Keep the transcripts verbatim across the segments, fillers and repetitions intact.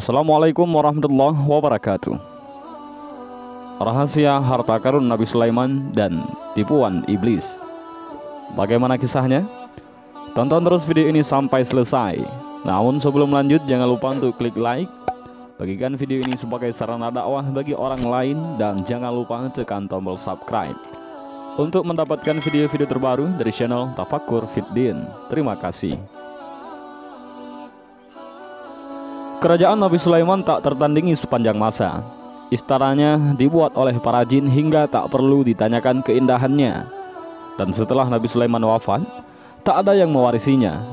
Assalamualaikum warahmatullahi wabarakatuh. Rahasia harta karun Nabi Sulaiman dan tipuan iblis. Bagaimana kisahnya? Tonton terus video ini sampai selesai. Namun sebelum lanjut, jangan lupa untuk klik like, bagikan video ini sebagai sarana dakwah bagi orang lain, dan jangan lupa tekan tombol subscribe untuk mendapatkan video-video terbaru dari channel Tafakkur Fiddin. Terima kasih. Kerajaan Nabi Sulaiman tak tertandingi sepanjang masa. Istananya dibuat oleh para jin hingga tak perlu ditanyakan keindahannya. Dan setelah Nabi Sulaiman wafat, tak ada yang mewarisinya.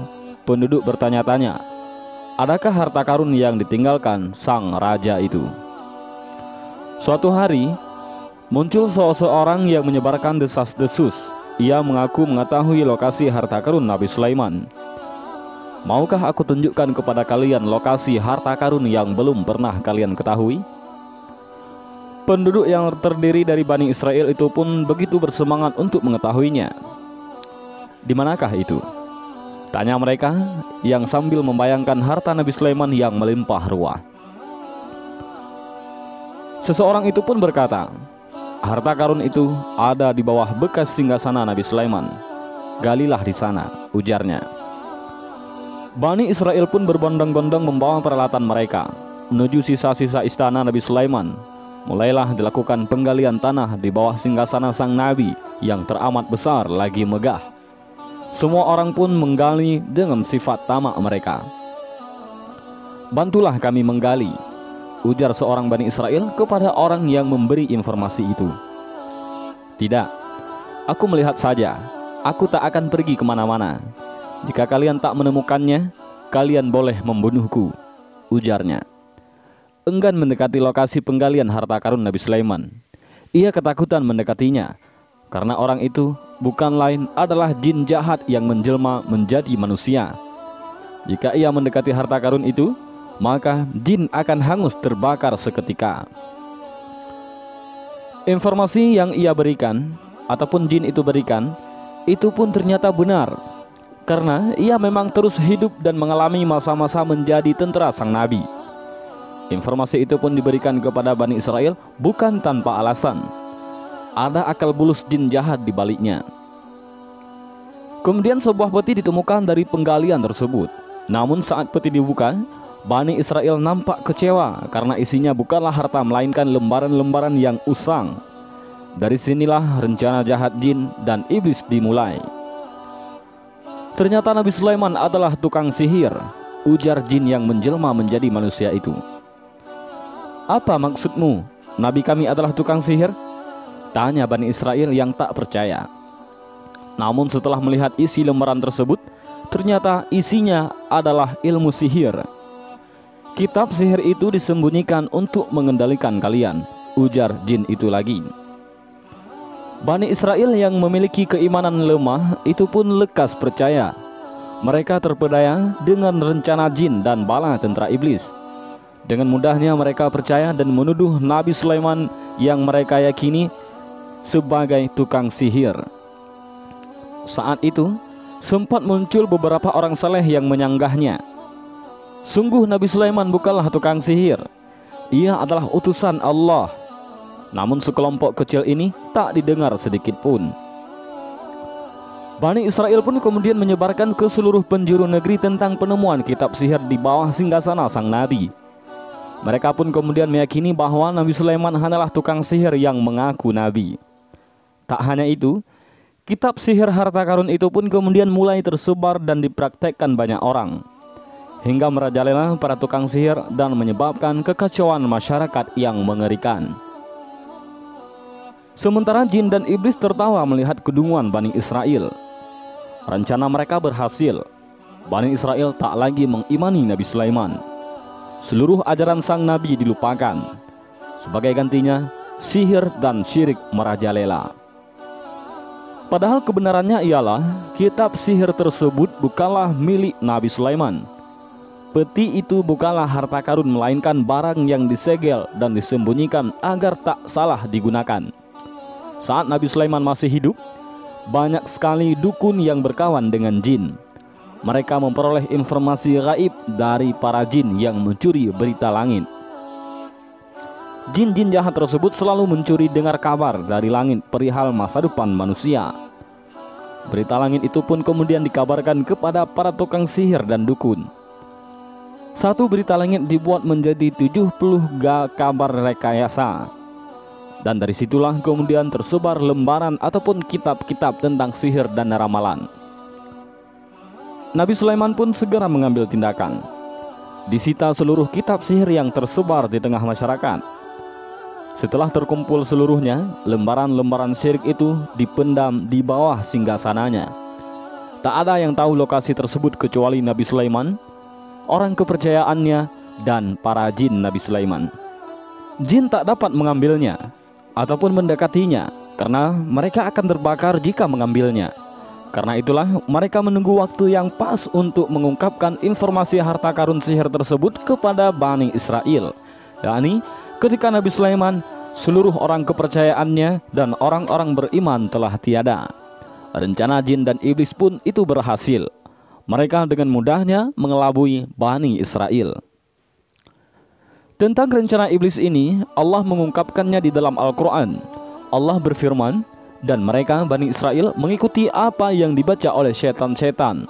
Penduduk bertanya-tanya, adakah harta karun yang ditinggalkan sang raja itu? Suatu hari, muncul seseorang yang menyebarkan desas-desus. Ia mengaku mengetahui lokasi harta karun Nabi Sulaiman. Maukah aku tunjukkan kepada kalian lokasi harta karun yang belum pernah kalian ketahui? Penduduk yang terdiri dari Bani Israil itu pun begitu bersemangat untuk mengetahuinya. Di manakah itu? Tanya mereka yang sambil membayangkan harta Nabi Sulaiman yang melimpah ruah. Seseorang itu pun berkata, harta karun itu ada di bawah bekas singgasana Nabi Sulaiman. Galilah di sana, ujarnya. Bani Israil pun berbondong-bondong membawa peralatan mereka menuju sisa-sisa istana Nabi Sulaiman. Mulailah dilakukan penggalian tanah di bawah singgasana sang Nabi yang teramat besar lagi megah. Semua orang pun menggali dengan sifat tamak mereka. Bantulah kami menggali, ujar seorang Bani Israil kepada orang yang memberi informasi itu. Tidak, aku melihat saja, aku tak akan pergi kemana-mana. Jika kalian tak menemukannya, kalian boleh membunuhku, ujarnya. Enggan mendekati lokasi penggalian harta karun Nabi Sulaiman. Ia ketakutan mendekatinya, karena orang itu bukan lain adalah jin jahat yang menjelma menjadi manusia. Jika ia mendekati harta karun itu, maka jin akan hangus terbakar seketika. Informasi yang ia berikan, ataupun jin itu berikan, itu pun ternyata benar. Karena ia memang terus hidup dan mengalami masa-masa menjadi tentara sang Nabi. Informasi itu pun diberikan kepada Bani Israil bukan tanpa alasan. Ada akal bulus jin jahat di baliknya. Kemudian sebuah peti ditemukan dari penggalian tersebut. Namun saat peti dibuka, Bani Israil nampak kecewa karena isinya bukanlah harta melainkan lembaran-lembaran yang usang. Dari sinilah rencana jahat jin dan iblis dimulai. Ternyata Nabi Sulaiman adalah tukang sihir, ujar jin yang menjelma menjadi manusia itu. Apa maksudmu? Nabi kami adalah tukang sihir? Tanya Bani Israil yang tak percaya. Namun setelah melihat isi lembaran tersebut, ternyata isinya adalah ilmu sihir. Kitab sihir itu disembunyikan untuk mengendalikan kalian, ujar jin itu lagi. Bani Israil yang memiliki keimanan lemah itu pun lekas percaya. Mereka terpedaya dengan rencana jin dan bala tentara iblis. Dengan mudahnya mereka percaya dan menuduh Nabi Sulaiman yang mereka yakini sebagai tukang sihir. Saat itu sempat muncul beberapa orang saleh yang menyanggahnya. Sungguh Nabi Sulaiman bukanlah tukang sihir. Ia adalah utusan Allah. Namun sekelompok kecil ini tak didengar sedikit pun. Bani Israil pun kemudian menyebarkan ke seluruh penjuru negeri tentang penemuan kitab sihir di bawah singgasana sang Nabi. Mereka pun kemudian meyakini bahwa Nabi Sulaiman hanyalah tukang sihir yang mengaku Nabi. Tak hanya itu, kitab sihir harta karun itu pun kemudian mulai tersebar dan dipraktekkan banyak orang, hingga merajalela para tukang sihir dan menyebabkan kekacauan masyarakat yang mengerikan. Sementara jin dan iblis tertawa melihat kedunguan Bani Israil. Rencana mereka berhasil. Bani Israil tak lagi mengimani Nabi Sulaiman. Seluruh ajaran sang Nabi dilupakan. Sebagai gantinya, sihir dan syirik merajalela. Padahal kebenarannya ialah kitab sihir tersebut bukanlah milik Nabi Sulaiman. Peti itu bukanlah harta karun melainkan barang yang disegel dan disembunyikan agar tak salah digunakan. Saat Nabi Sulaiman masih hidup, banyak sekali dukun yang berkawan dengan jin. mereka memperoleh informasi gaib dari para jin yang mencuri berita langit. Jin-jin jahat tersebut selalu mencuri dengar kabar dari langit perihal masa depan manusia. Berita langit itu pun kemudian dikabarkan kepada para tukang sihir dan dukun. Satu berita langit dibuat menjadi tujuh puluh kabar rekayasa. Dan dari situlah kemudian tersebar lembaran ataupun kitab-kitab tentang sihir dan ramalan. Nabi Sulaiman pun segera mengambil tindakan. Disita seluruh kitab sihir yang tersebar di tengah masyarakat. Setelah terkumpul seluruhnya, lembaran-lembaran syirik itu dipendam di bawah singgasananya. Tak ada yang tahu lokasi tersebut kecuali Nabi Sulaiman, orang kepercayaannya, dan para jin Nabi Sulaiman. Jin tak dapat mengambilnya ataupun mendekatinya, karena mereka akan terbakar jika mengambilnya. Karena itulah mereka menunggu waktu yang pas untuk mengungkapkan informasi harta karun sihir tersebut kepada Bani Israil, yakni ketika Nabi Sulaiman, seluruh orang kepercayaannya dan orang-orang beriman telah tiada. Rencana jin dan iblis pun itu berhasil. Mereka dengan mudahnya mengelabui Bani Israil. Tentang rencana iblis ini, Allah mengungkapkannya di dalam Al-Quran. Allah berfirman, dan mereka Bani Israil mengikuti apa yang dibaca oleh setan-setan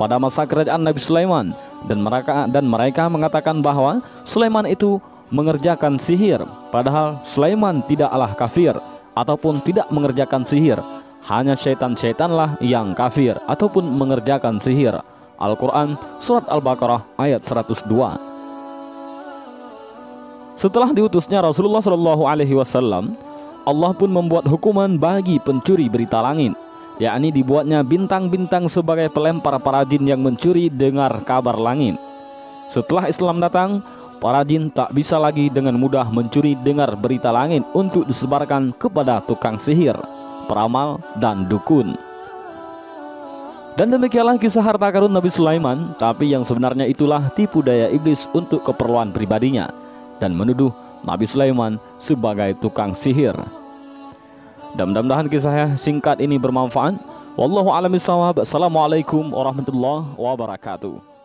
pada masa kerajaan Nabi Sulaiman. Dan mereka, dan mereka mengatakan bahwa Sulaiman itu mengerjakan sihir, padahal Sulaiman tidaklah kafir ataupun tidak mengerjakan sihir. Hanya setan-setanlah yang kafir ataupun mengerjakan sihir. Al-Quran Surat Al-Baqarah ayat seratus dua. Setelah diutusnya Rasulullah Shallallahu Alaihi Wasallam, Allah pun membuat hukuman bagi pencuri berita langit, yakni dibuatnya bintang-bintang sebagai pelempar para jin yang mencuri dengar kabar langit. Setelah Islam datang, para jin tak bisa lagi dengan mudah mencuri dengar berita langit untuk disebarkan kepada tukang sihir, peramal, dan dukun. Dan demikianlah kisah harta karun Nabi Sulaiman, tapi yang sebenarnya itulah tipu daya iblis untuk keperluan pribadinya, dan menuduh Nabi Sulaiman sebagai tukang sihir. Dan mudah-mudahan kisahnya singkat ini bermanfaat. Wallahu a'lam bishawab. Assalamualaikum warahmatullahi wabarakatuh.